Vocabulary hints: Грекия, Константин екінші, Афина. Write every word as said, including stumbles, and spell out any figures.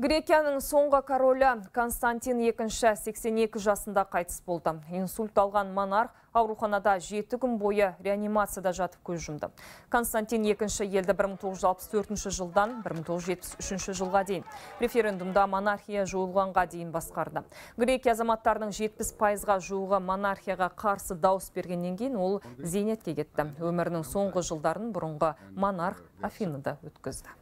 Грекияның соңғы королі Константин екінші сексен екі жасында қайтыс болды. Инсульт алған монарх ауруханада жеті күн бойы реанимацияда жатып көз жұмды. Константин екінші елді бір мың тоғыз жүз алпыс төртінші жылдан бір мың тоғыз жүз жетпіс үшінші жылға дейін референдумда монархия жойылғанға дейін басқарды. Грекия азаматтарының жетпіс пайызға жуығы монархияға қарсы дауыс бергеннен кейін ол зейнетке кетті. Өмірінің соңғы жылдарын бұрынғы монарх Афинада өткізді.